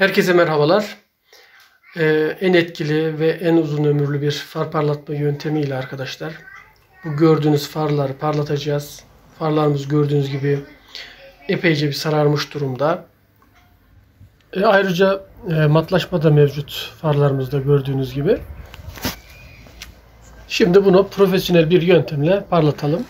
Herkese merhabalar. En etkili ve en uzun ömürlü bir far parlatma yöntemiyle arkadaşlar. Bu gördüğünüz farları parlatacağız. Farlarımız gördüğünüz gibi epeyce bir sararmış durumda. Ayrıca matlaşma da mevcut farlarımızda gördüğünüz gibi. Şimdi bunu profesyonel bir yöntemle parlatalım.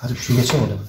Hadi bir şey geçelim oradan.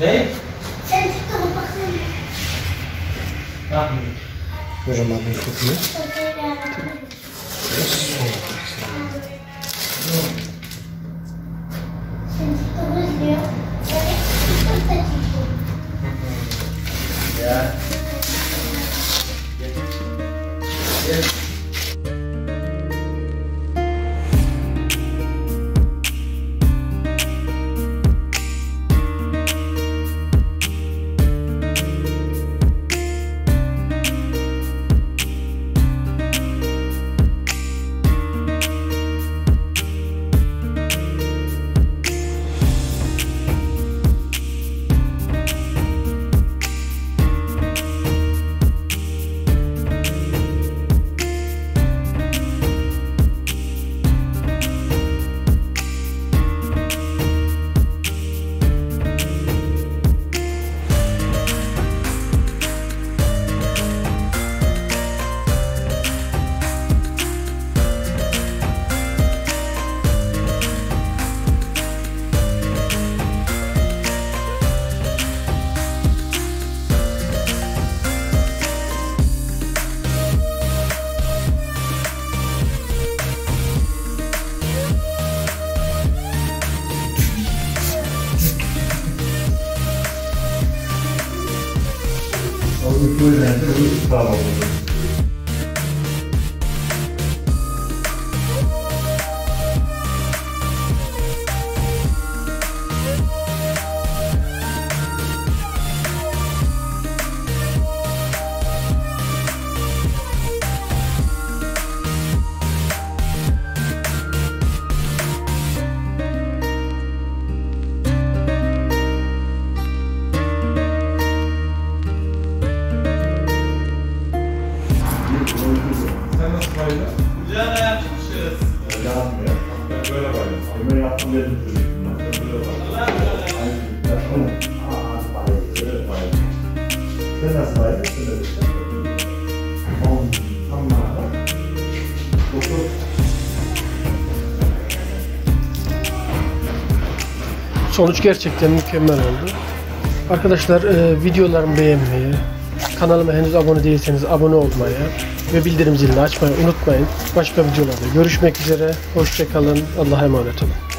Ne? Sen çıktın mı? Baksana. Bakmıyorum. Hocam abi tutmuyor. Tamam. Sonuç gerçekten mükemmel oldu. Arkadaşlar videolarımı beğenmeyi, kanalıma henüz abone değilseniz abone olmayı ve bildirim zilini açmayı unutmayın. Başka videolarda görüşmek üzere. Hoşça kalın. Allah'a emanet olun.